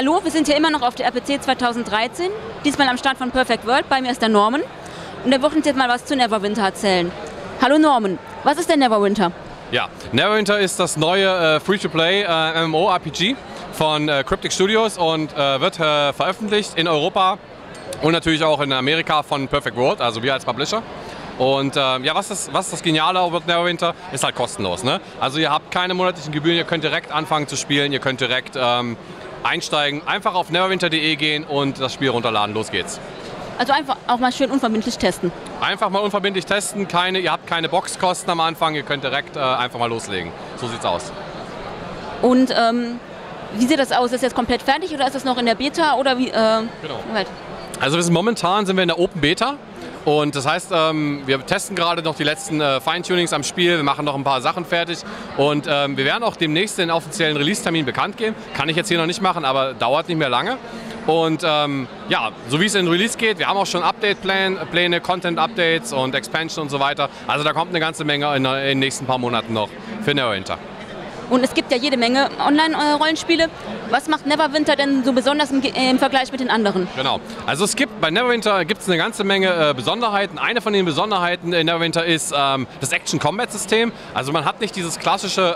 Hallo, wir sind hier immer noch auf der RPC 2013, diesmal am Start von Perfect World. Bei mir ist der Norman und er wird uns jetzt mal was zu Neverwinter erzählen. Hallo Norman, was ist denn Neverwinter? Ja, Neverwinter ist das neue Free2Play MMORPG von Cryptic Studios und wird veröffentlicht in Europa und natürlich auch in Amerika von Perfect World, also wir als Publisher. Und ja, was das Geniale über Neverwinter ist halt kostenlos, ne? Also ihr habt keine monatlichen Gebühren, ihr könnt direkt anfangen zu spielen, ihr könnt direkt einsteigen, einfach auf Neverwinter.de gehen und das Spiel runterladen, los geht's. Also einfach auch mal schön unverbindlich testen. Einfach mal unverbindlich testen, ihr habt keine Boxkosten am Anfang, ihr könnt direkt einfach mal loslegen. So sieht's aus. Und wie sieht das aus? Ist das jetzt komplett fertig oder ist das noch in der Beta oder wie? Genau. Halt. Also momentan sind wir in der Open Beta. Und das heißt, wir testen gerade noch die letzten Feintunings am Spiel, wir machen noch ein paar Sachen fertig und wir werden auch demnächst den offiziellen Release-Termin bekannt geben. Kann ich jetzt hier noch nicht machen, aber dauert nicht mehr lange. Und ja, so wie es in den Release geht, wir haben auch schon Update-Pläne, Content-Updates und Expansion und so weiter. Also da kommt eine ganze Menge in den nächsten paar Monaten noch für Neverwinter. Und es gibt ja jede Menge Online-Rollenspiele. Was macht Neverwinter denn so besonders im Vergleich mit den anderen? Genau. Also bei Neverwinter gibt es eine ganze Menge Besonderheiten. Eine von den Besonderheiten in Neverwinter ist das Action-Combat-System. Also man hat nicht dieses klassische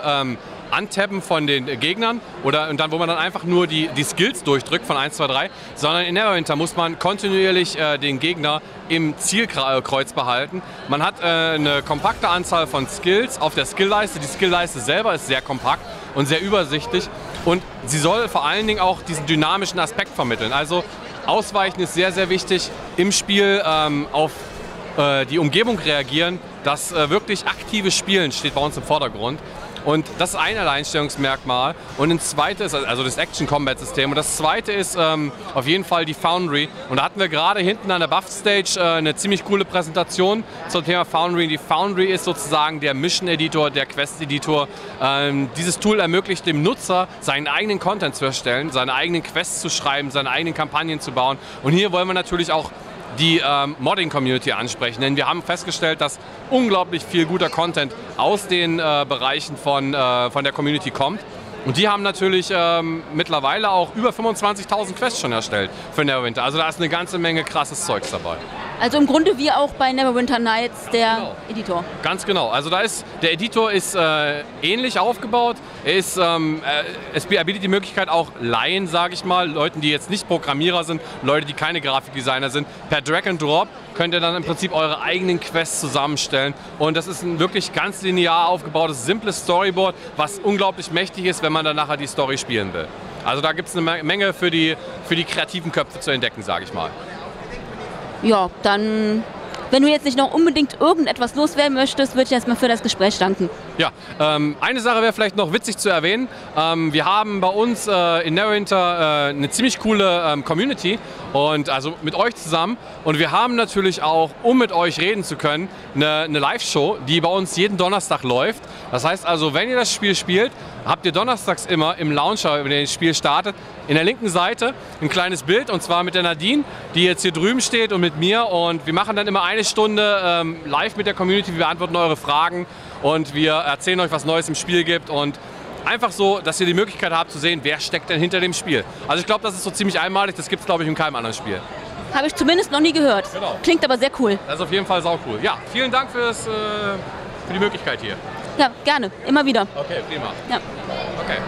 Antappen von den Gegnern wo man dann einfach nur die Skills durchdrückt von 1, 2, 3, sondern in Neverwinter muss man kontinuierlich den Gegner im Zielkreuz behalten. Man hat eine kompakte Anzahl von Skills auf der Skillleiste. Die Skillleiste selber ist sehr kompakt und sehr übersichtlich und sie soll vor allen Dingen auch diesen dynamischen Aspekt vermitteln. Also Ausweichen ist sehr, sehr wichtig im Spiel, auf die Umgebung reagieren. Das wirklich aktive Spielen steht bei uns im Vordergrund. Und das ist ein Alleinstellungsmerkmal. Und das zweite ist also das Action-Combat-System. Und das zweite ist auf jeden Fall die Foundry. Und da hatten wir gerade hinten an der Buff-Stage eine ziemlich coole Präsentation zum Thema Foundry. Die Foundry ist sozusagen der Mission-Editor, der Quest-Editor. Dieses Tool ermöglicht dem Nutzer, seinen eigenen Content zu erstellen, seine eigenen Quests zu schreiben, seine eigenen Kampagnen zu bauen. Und hier wollen wir natürlich auch die Modding-Community ansprechen. Denn wir haben festgestellt, dass unglaublich viel guter Content aus den Bereichen von der Community kommt. Und die haben natürlich mittlerweile auch über 25.000 Quests schon erstellt für Neverwinter. Also da ist eine ganze Menge krasses Zeugs dabei. Also im Grunde wie auch bei Neverwinter Nights der Editor. Ganz genau. Also der Editor ist ähnlich aufgebaut. Es bietet die Möglichkeit auch Laien, sage ich mal, Leuten, die jetzt nicht Programmierer sind, Leute, die keine Grafikdesigner sind, per Drag and Drop könnt ihr dann im Prinzip eure eigenen Quests zusammenstellen. Und das ist ein wirklich ganz linear aufgebautes, simples Storyboard, was unglaublich mächtig ist, wenn man dann nachher die Story spielen will. Also da gibt es eine Menge für die kreativen Köpfe zu entdecken, sage ich mal. Ja, dann, wenn du jetzt nicht noch unbedingt irgendetwas loswerden möchtest, würde ich erstmal für das Gespräch danken. Ja, eine Sache wäre vielleicht noch witzig zu erwähnen. Wir haben bei uns in Neverwinter eine ziemlich coole Community, und also mit euch zusammen. Und wir haben natürlich auch, um mit euch reden zu können, eine Live-Show, die bei uns jeden Donnerstag läuft. Das heißt also, wenn ihr das Spiel spielt, habt ihr donnerstags immer im Launcher, wenn ihr das Spiel startet, in der linken Seite ein kleines Bild, und zwar mit der Nadine, die jetzt hier drüben steht, und mit mir. Und wir machen dann immer eine Stunde live mit der Community, wir beantworten eure Fragen und wir erzählen euch, was Neues im Spiel gibt, und einfach so, dass ihr die Möglichkeit habt zu sehen, wer steckt denn hinter dem Spiel. Also ich glaube, das ist so ziemlich einmalig, das gibt es, glaube ich, in keinem anderen Spiel. Habe ich zumindest noch nie gehört. Genau. Klingt aber sehr cool. Das ist auf jeden Fall sau cool. Ja, vielen Dank für die Möglichkeit hier. Ja, gerne. Immer wieder. Okay, prima. Ja. Okay.